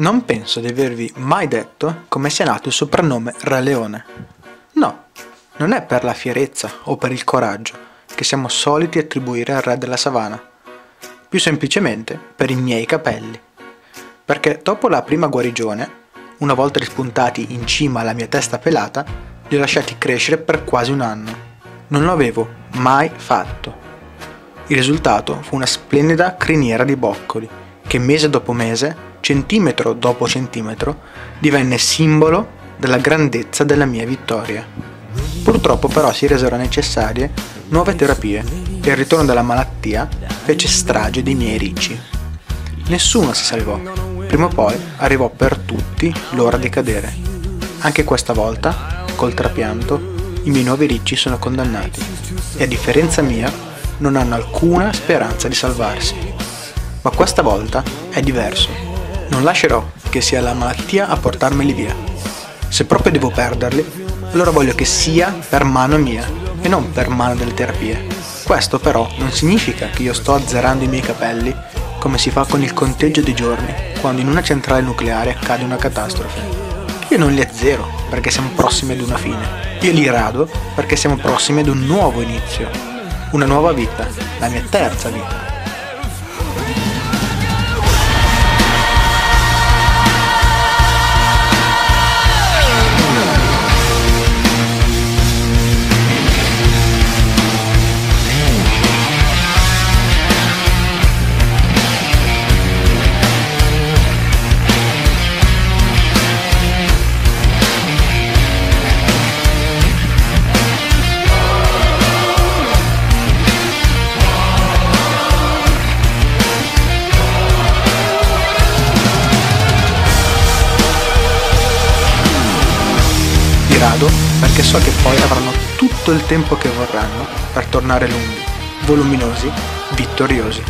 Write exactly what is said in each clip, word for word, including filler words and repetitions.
Non penso di avervi mai detto come sia nato il soprannome Re Leone. No, non è per la fierezza o per il coraggio che siamo soliti attribuire al re della savana, più semplicemente per i miei capelli. Perché dopo la prima guarigione, una volta rispuntati in cima alla mia testa pelata, li ho lasciati crescere per quasi un anno. Non lo avevo mai fatto. Il risultato fu una splendida criniera di boccoli, che mese dopo mese, centimetro dopo centimetro, divenne simbolo della grandezza della mia vittoria. Purtroppo però si resero necessarie nuove terapie e il ritorno della malattia fece strage dei miei ricci. Nessuno si salvò, prima o poi arrivò per tutti l'ora di cadere. Anche questa volta, col trapianto, i miei nuovi ricci sono condannati e a differenza mia non hanno alcuna speranza di salvarsi. Ma questa volta è diverso. Non lascerò che sia la malattia a portarmeli via. Se proprio devo perderli, allora voglio che sia per mano mia e non per mano delle terapie. Questo però non significa che io sto azzerando i miei capelli come si fa con il conteggio dei giorni quando in una centrale nucleare accade una catastrofe. Io non li azzero perché siamo prossimi ad una fine. Io li rado perché siamo prossimi ad un nuovo inizio, una nuova vita, la mia terza vita. Perché so che poi avranno tutto il tempo che vorranno per tornare lunghi, voluminosi, vittoriosi.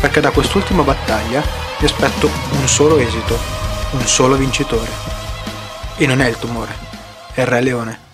Perché da quest'ultima battaglia mi aspetto un solo esito, un solo vincitore. E non è il tumore, è il Re Leone.